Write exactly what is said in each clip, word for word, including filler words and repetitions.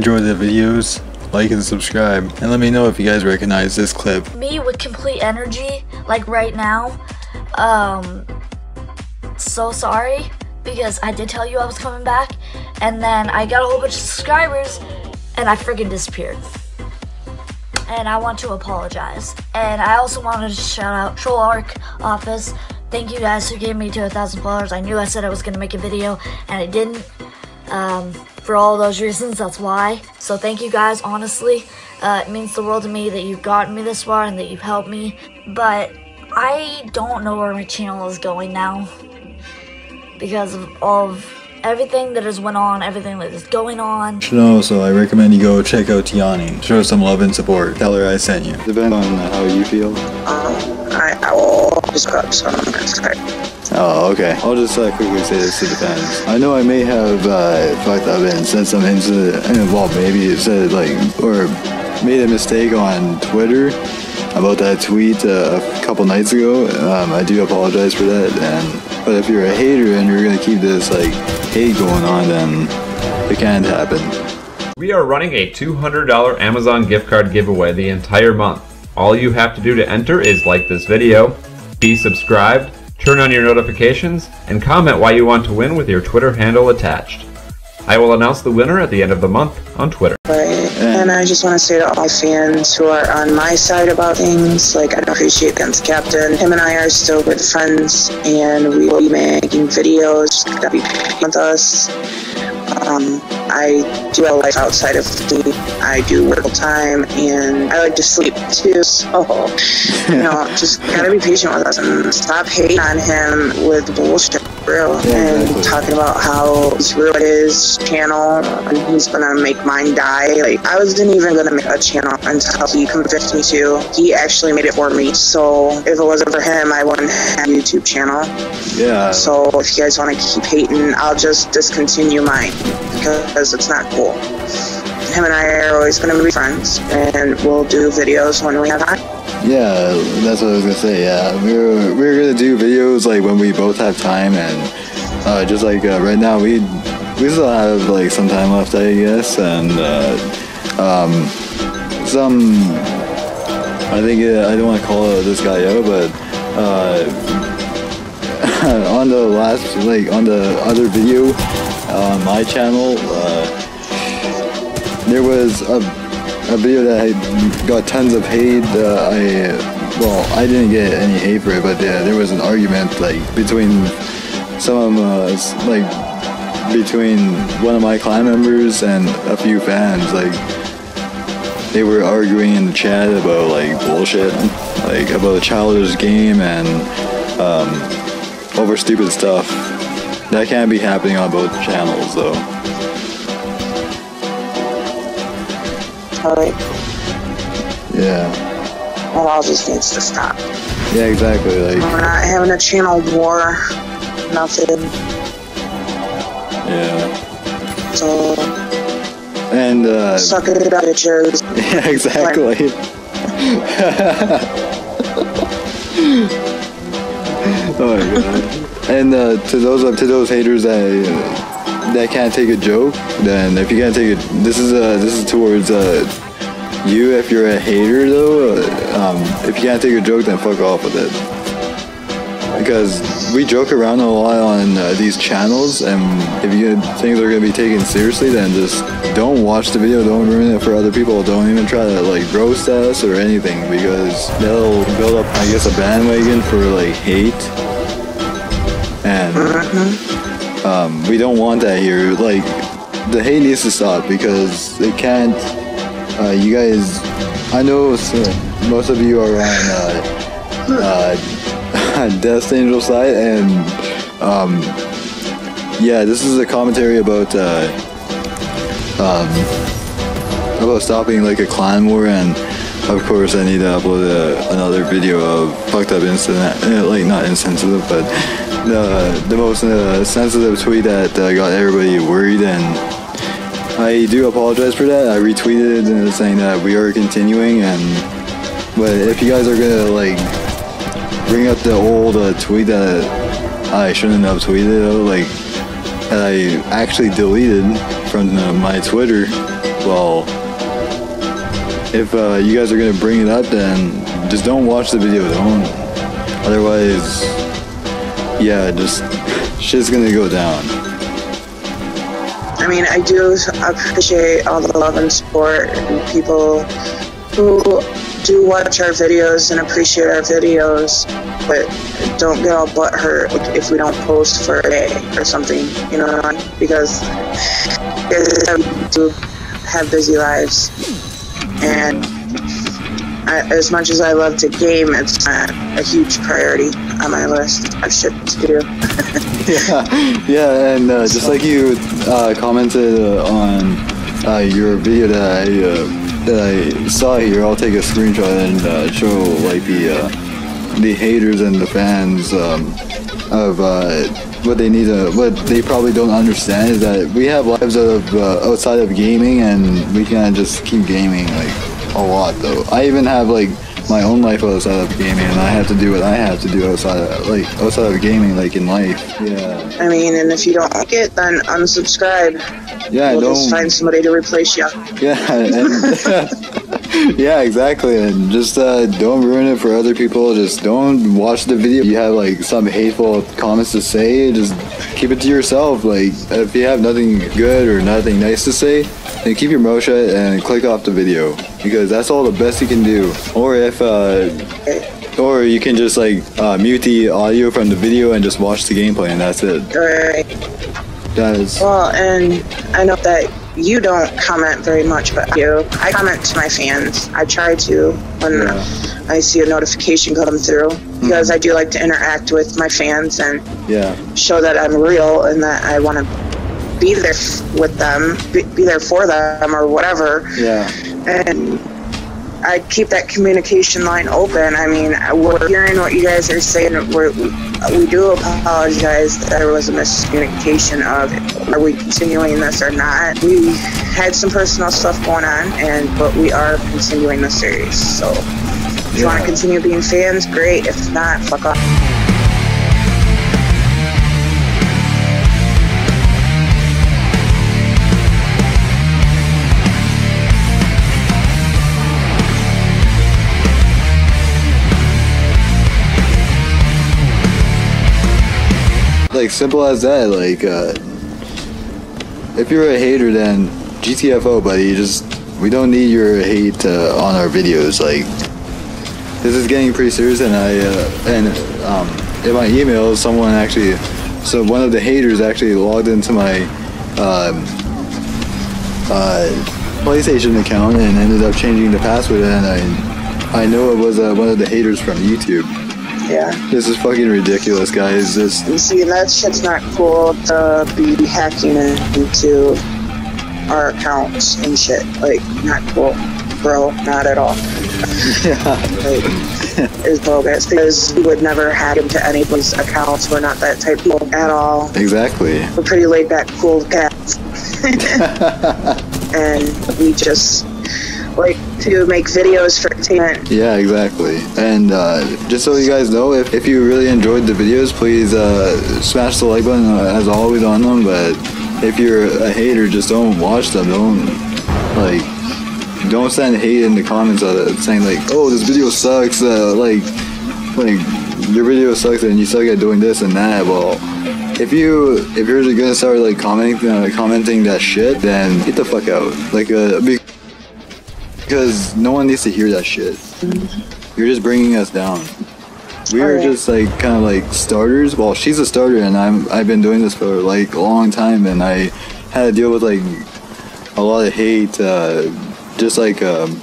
enjoy the videos, like and subscribe, and let me know if you guys recognize this clip. Me with complete energy, like right now, um, so sorry, because I did tell you I was coming back, and then I got a whole bunch of subscribers, and I freaking disappeared. And I want to apologize. And I also wanted to shout out TrollarchOffice. Thank you guys who gave me to a thousand followers. I knew I said I was gonna make a video, and I didn't. Um, for all those reasons, that's why. So thank you guys, honestly. Uh, it means the world to me that you've gotten me this far and that you've helped me. But I don't know where my channel is going now, because of all of everything that has went on, everything that is going on. Also, I recommend you go check out Tiani. Show some love and support. Tell her I sent you. Depends on how you feel. Um, I, I will just grab some and start. Oh, okay. I'll just uh, quickly say this to the fans. I know I may have uh, fucked up and sent some hints involved. Maybe it said like, or made a mistake on Twitter about that tweet uh, a couple nights ago. Um, I do apologize for that. And but if you're a hater and you're gonna keep this like hate going on, then it can't happen. We are running a two hundred dollar Amazon gift card giveaway the entire month. All you have to do to enter is like this video, be subscribed, turn on your notifications, and comment why you want to win with your Twitter handle attached. I will announce the winner at the end of the month on Twitter. Right. And I just want to say to all my fans who are on my side about things, like I appreciate them to Captain. Him and I are still good friends, and we will be making videos that be with us. Um, I do have a life outside of food. I do work all time, and I like to sleep too. So, you know, just gotta be patient with us and stop hating on him with bullshit, real. And talking about how he's ruined his channel and he's gonna make mine die. Like, I wasn't even gonna make a channel until he convinced me to. He actually made it for me. So, if it wasn't for him, I wouldn't have a YouTube channel. Yeah. So, if you guys wanna keep hating, I'll just discontinue mine, because it's not cool. Him and I are always going to be friends, and we'll do videos when we have time. Yeah, that's what I was going to say, yeah. We we're, we we're going to do videos, like, when we both have time, and uh, just, like, uh, right now, we we still have, like, some time left, I guess, and uh, um, some, I think, uh, I don't want to call this guy out, but uh, on the last, like, on the other video, on uh, my channel, uh, there was a, a video that I got tons of hate. Uh, I well, I didn't get any hate for it, but uh, there was an argument like between some of uh, like between one of my clan members and a few fans. Like, they were arguing in the chat about like bullshit, like about a childish game and um, over stupid stuff. That can't be happening on both channels, though. Alright. Yeah. Well, all just needs to stop. Yeah, exactly. Like, we're not having a channel war. Nothing. Yeah. So. And, uh. Suck it up, bitches. Yeah, exactly. Oh, my God. And uh, to those uh, to those haters that uh, that can't take a joke, then if you can't take it, this is uh, this is towards uh, you. If you're a hater though, uh, um, if you can't take a joke, then fuck off with it. Because we joke around a lot on uh, these channels, and if you think they're gonna be taken seriously, then just don't watch the video. Don't ruin it for other people. Don't even try to like roast us or anything, because they'll build up, I guess, a bandwagon for like hate. And um, we don't want that here. Like, the hate needs to stop, because it can't. Uh, you guys, I know most of you are on uh, uh, Death Angel side, and um, yeah, this is a commentary about uh, um, about stopping like a clan war, and of course I need to upload a, another video of fucked up incident, like not insensitive, but. The, the most uh, sensitive tweet that uh, got everybody worried, and I do apologize for that. I retweeted it saying that we are continuing, and but if you guys are gonna like bring up the old uh, tweet that I shouldn't have tweeted, like that I actually deleted from uh, my Twitter, Well, if uh, you guys are gonna bring it up, then just don't watch the video, don't. Otherwise, yeah, just shit's gonna go down. I mean, I do appreciate all the love and support and people who do watch our videos and appreciate our videos, but don't get all butthurt if we don't post for a day or something, you know, because we have busy lives, and I, as much as I love to game, it's not a huge priority on my list of shit to do. yeah, yeah, and uh, just so. like you uh, commented uh, on uh, your video that I uh, that I saw here, I'll take a screenshot and uh, show like the uh, the haters and the fans um, of uh, what they need to, what they probably don't understand is that we have lives out of, uh, outside of gaming, and we can't just keep gaming like a lot though. I even have like my own life outside of gaming, and I have to do what I have to do outside of, like outside of gaming, like in life. Yeah. I mean, and if you don't like it, then unsubscribe. Yeah, we'll don't just find somebody to replace you. Yeah, and, yeah, exactly. And just uh, don't ruin it for other people. Just don't watch the video. If you have like some hateful comments to say, just keep it to yourself. Like if you have nothing good or nothing nice to say, then keep your mouth shut and click off the video, because that's all the best you can do. Or if, uh, or you can just like uh, mute the audio from the video and just watch the gameplay, and that's it. All right. Does. Well, and I know that you don't comment very much, but I do. I comment to my fans. I try to when yeah. I see a notification come through, because mm-hmm. I do like to interact with my fans and yeah. show that I'm real and that I want to be there with them, be, be there for them or whatever. Yeah. And I keep that communication line open. I mean, we're hearing what you guys are saying. We're, we do apologize that there was a miscommunication of, are we continuing this or not? We had some personal stuff going on, and but we are continuing the series. So if you yeah. want to continue being fans, great. If not, fuck off. Like, simple as that. Like, uh, if you're a hater, then G T F O, buddy. Just, we don't need your hate uh, on our videos. Like, this is getting pretty serious, and I, uh, and um, in my email, someone actually, so one of the haters actually logged into my um, uh, PlayStation account and ended up changing the password, and I, I know it was uh, one of the haters from YouTube. Yeah. This is fucking ridiculous, guys. This. You see, that shit's not cool to be hacking into our accounts and shit. Like, not cool, bro. Not at all. Yeah. Like, it's bogus, because we would never hack into anyone's accounts. We're not that type of people at all. Exactly. We're pretty laid back, cool cats. And we just like to make videos for entertainment. Yeah, exactly. And uh, just so you guys know, if, if you really enjoyed the videos, please uh, smash the like button uh, as always on them. But if you're a hater, just don't watch them. Don't like, don't send hate in the comments uh, saying like, oh, this video sucks. Uh, like, like your video sucks and you suck at doing this and that. Well, if you if you're just gonna start like commenting uh, commenting that shit, then get the fuck out. Like a. Uh, Because no one needs to hear that shit. You're just bringing us down. We are just like kind of like starters. Well, she's a starter, and I'm I've been doing this for like a long time, and I had to deal with like a lot of hate, uh, just like um,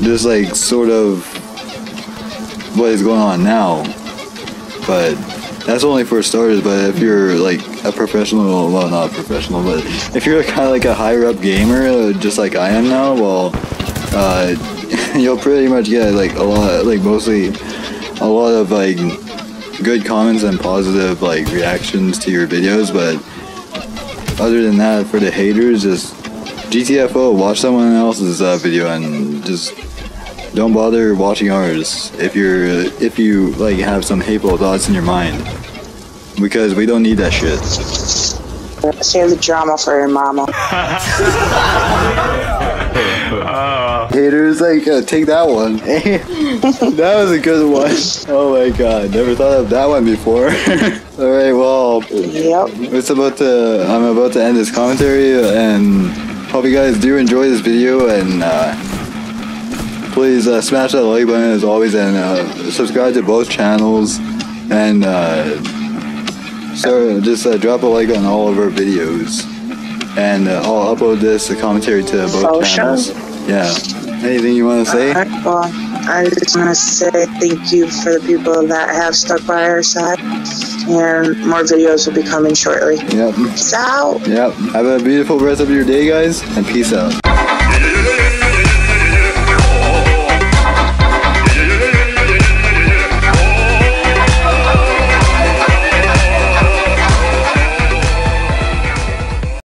just like sort of what is going on now. But that's only for starters. But if you're like a professional, well, not a professional, but if you're kind of like a higher up gamer, just like I am now, well, uh, you'll pretty much get like a lot, like mostly a lot of like good comments and positive like reactions to your videos. But other than that, for the haters, just G T F O, watch someone else's uh, video and just don't bother watching ours if you're if you like have some hateful thoughts in your mind, because we don't need that shit. Save the drama for your mama. uh, Haters, like, uh, take that one. That was a good one. Oh my god, never thought of that one before. Alright, well, yep. It's about to, I'm about to end this commentary, and hope you guys do enjoy this video, and uh, please uh, smash that like button as always, and uh, subscribe to both channels, and uh, so just uh, drop a like on all of our videos, and uh, I'll upload this the commentary to both channels. Yeah. Anything you want to say? Right, well, I just want to say thank you for the people that have stuck by our side, and more videos will be coming shortly. Yep. Peace out. Yep. Have a beautiful rest of your day, guys, and peace out.